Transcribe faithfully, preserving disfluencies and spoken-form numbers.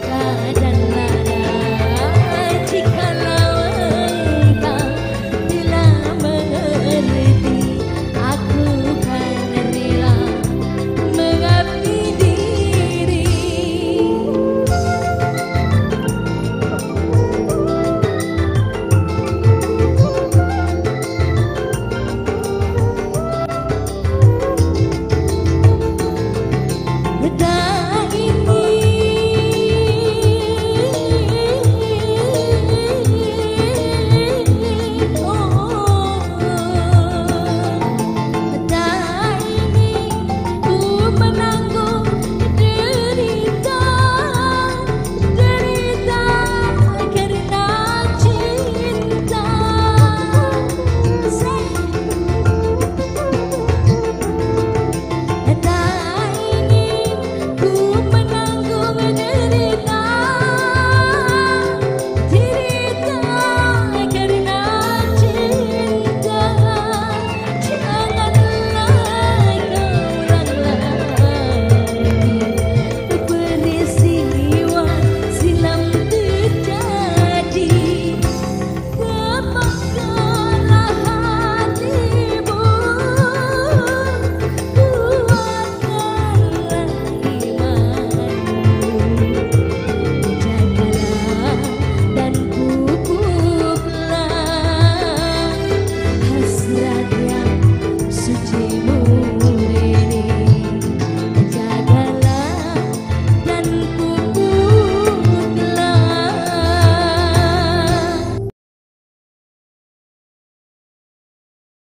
Tiada duka.